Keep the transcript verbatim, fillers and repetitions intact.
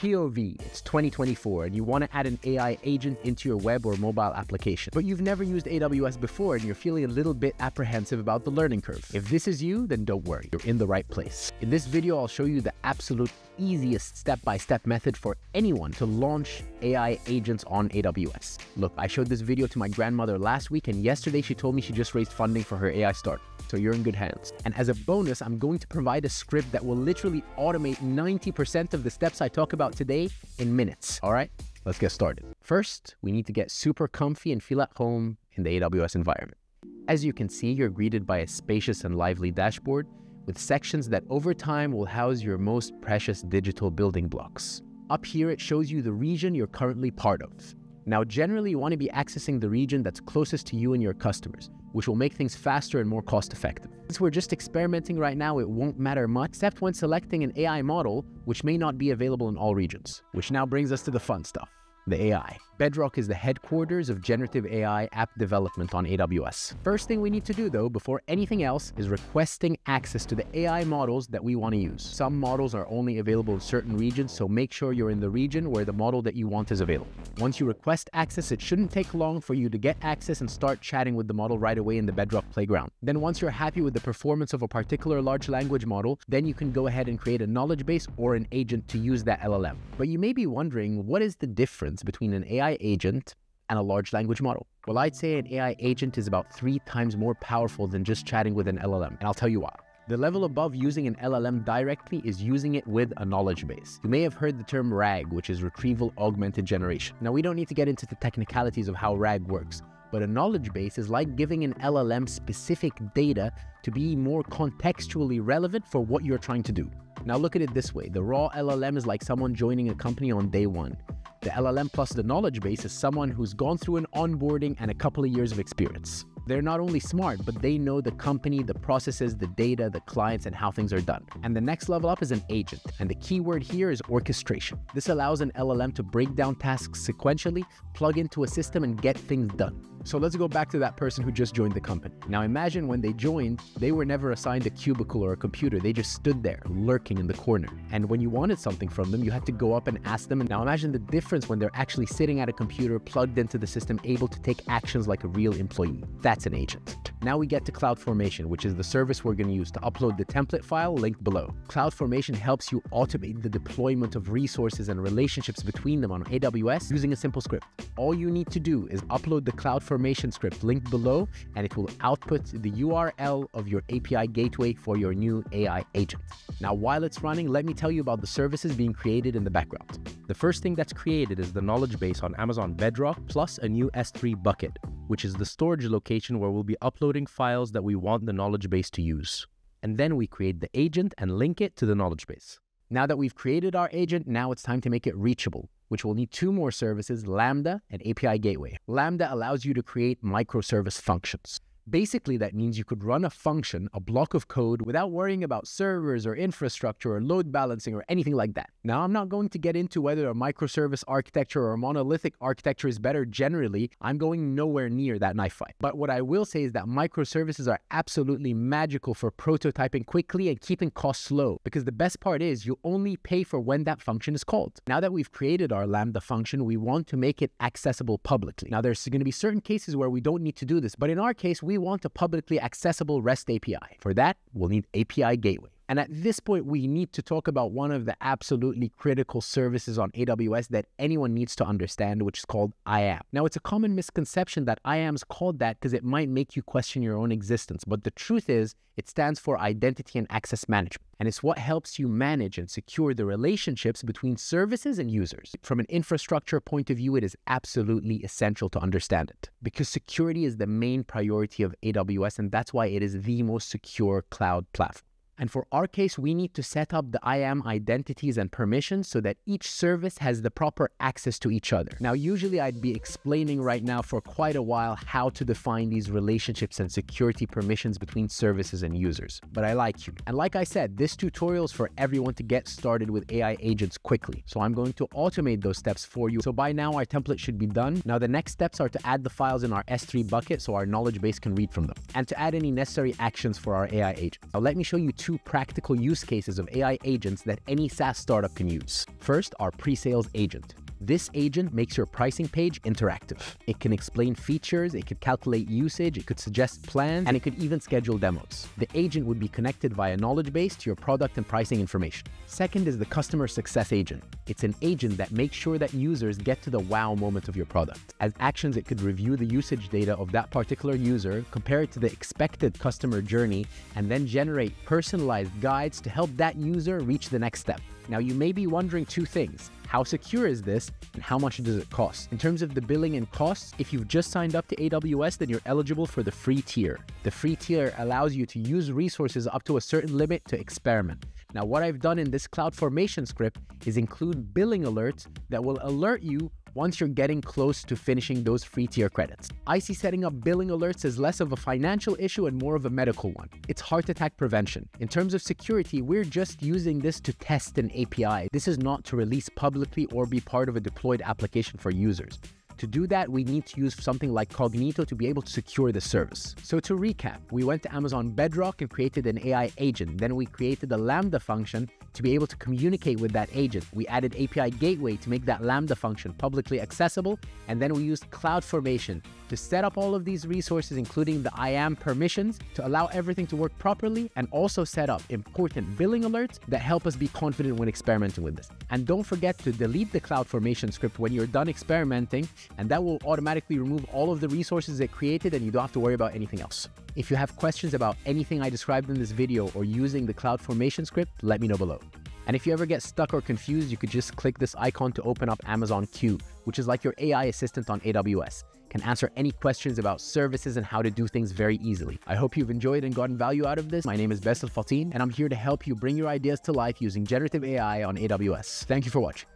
P O V, it's twenty twenty-four, and you want to add an A I agent into your web or mobile application, but you've never used A W S before and you're feeling a little bit apprehensive about the learning curve. If this is you, then don't worry, you're in the right place. In this video, I'll show you the absolute easiest step-by-step method for anyone to launch A I agents on A W S. Look, I showed this video to my grandmother last week, and yesterday she told me she just raised funding for her A I startup. So you're in good hands. And as a bonus, I'm going to provide a script that will literally automate ninety percent of the steps I talk about today in minutes. All right, let's get started. First, we need to get super comfy and feel at home in the A W S environment. As you can see, you're greeted by a spacious and lively dashboard with sections that over time will house your most precious digital building blocks. Up here, it shows you the region you're currently part of. Now, generally, you want to be accessing the region that's closest to you and your customers, which will make things faster and more cost-effective. Since we're just experimenting right now, it won't matter much, except when selecting an A I model, which may not be available in all regions. Which now brings us to the fun stuff, the A I. Bedrock is the headquarters of generative A I app development on A W S. First thing we need to do, though, before anything else, is requesting access to the A I models that we want to use. Some models are only available in certain regions, so make sure you're in the region where the model that you want is available. Once you request access, it shouldn't take long for you to get access and start chatting with the model right away in the Bedrock playground. Then once you're happy with the performance of a particular large language model, then you can go ahead and create a knowledge base or an agent to use that L L M. But you may be wondering, what is the difference between an A I agent and a large language model? Well, I'd say an A I agent is about three times more powerful than just chatting with an L L M, and I'll tell you why. The level above using an L L M directly is using it with a knowledge base. You may have heard the term RAG, which is Retrieval Augmented Generation. Now, we don't need to get into the technicalities of how RAG works, but a knowledge base is like giving an L L M specific data to be more contextually relevant for what you're trying to do. Now, look at it this way. The raw L L M is like someone joining a company on day one. The L L M plus the knowledge base is someone who's gone through an onboarding and a couple of years of experience. They're not only smart, but they know the company, the processes, the data, the clients, and how things are done. And the next level up is an agent. And the key word here is orchestration. This allows an L L M to break down tasks sequentially, plug into a system, and get things done. So let's go back to that person who just joined the company. Now imagine when they joined, they were never assigned a cubicle or a computer. They just stood there, lurking in the corner. And when you wanted something from them, you had to go up and ask them. And now imagine the difference when they're actually sitting at a computer, plugged into the system, able to take actions like a real employee. That's That's an agent. Now we get to CloudFormation, which is the service we're going to use to upload the template file linked below. CloudFormation helps you automate the deployment of resources and relationships between them on A W S using a simple script. All you need to do is upload the CloudFormation script linked below, and it will output the U R L of your A P I Gateway for your new A I agent. Now, while it's running, let me tell you about the services being created in the background. The first thing that's created is the knowledge base on Amazon Bedrock plus a new S three bucket, which is the storage location where we'll be uploading files that we want the knowledge base to use. And then we create the agent and link it to the knowledge base. Now that we've created our agent, now it's time to make it reachable, which will need two more services, Lambda and A P I Gateway. Lambda allows you to create microservice functions. Basically, that means you could run a function, a block of code, without worrying about servers or infrastructure or load balancing or anything like that. Now, I'm not going to get into whether a microservice architecture or a monolithic architecture is better generally. I'm going nowhere near that knife fight. But what I will say is that microservices are absolutely magical for prototyping quickly and keeping costs low, because the best part is you only pay for when that function is called. Now that we've created our Lambda function, we want to make it accessible publicly. Now, there's going to be certain cases where we don't need to do this, but in our case, we We want a publicly accessible REST A P I. For that, we'll need A P I Gateway. And at this point, we need to talk about one of the absolutely critical services on A W S that anyone needs to understand, which is called I A M. Now, it's a common misconception that I A M is called that because it might make you question your own existence. But the truth is, it stands for Identity and Access Management. And it's what helps you manage and secure the relationships between services and users. From an infrastructure point of view, it is absolutely essential to understand it, because security is the main priority of A W S, and that's why it is the most secure cloud platform. And for our case, we need to set up the I A M identities and permissions so that each service has the proper access to each other. Now, usually I'd be explaining right now for quite a while how to define these relationships and security permissions between services and users, but I like you. And like I said, this tutorial is for everyone to get started with A I agents quickly. So I'm going to automate those steps for you. So by now, our template should be done. Now, the next steps are to add the files in our S three bucket so our knowledge base can read from them, and to add any necessary actions for our A I agent. Now, let me show you two two practical use cases of A I agents that any SaaS startup can use. First, our pre-sales agent. This agent makes your pricing page interactive. It can explain features, it could calculate usage, it could suggest plans, and it could even schedule demos. The agent would be connected via knowledge base to your product and pricing information. Second is the customer success agent. It's an agent that makes sure that users get to the wow moment of your product. As actions, it could review the usage data of that particular user, compare it to the expected customer journey, and then generate personalized guides to help that user reach the next step. Now, you may be wondering two things. How secure is this, and how much does it cost? In terms of the billing and costs, if you've just signed up to A W S, then you're eligible for the free tier. The free tier allows you to use resources up to a certain limit to experiment. Now, what I've done in this CloudFormation script is include billing alerts that will alert you once you're getting close to finishing those free tier credits. I see setting up billing alerts as less of a financial issue and more of a medical one. It's heart attack prevention. In terms of security, we're just using this to test an A P I. This is not to release publicly or be part of a deployed application for users. To do that, we need to use something like Cognito to be able to secure the service. So to recap, we went to Amazon Bedrock and created an A I agent. Then we created a Lambda function to be able to communicate with that agent. We added A P I Gateway to make that Lambda function publicly accessible. And then we used CloudFormation to set up all of these resources, including the I A M permissions, to allow everything to work properly, and also set up important billing alerts that help us be confident when experimenting with this. And don't forget to delete the CloudFormation script when you're done experimenting, and that will automatically remove all of the resources it created, and you don't have to worry about anything else. If you have questions about anything I described in this video or using the CloudFormation script, let me know below. And if you ever get stuck or confused, you could just click this icon to open up Amazon Q, which is like your A I assistant on A W S. Can answer any questions about services and how to do things very easily. I hope you've enjoyed and gotten value out of this. My name is Basil Fateen, and I'm here to help you bring your ideas to life using generative A I on A W S. Thank you for watching.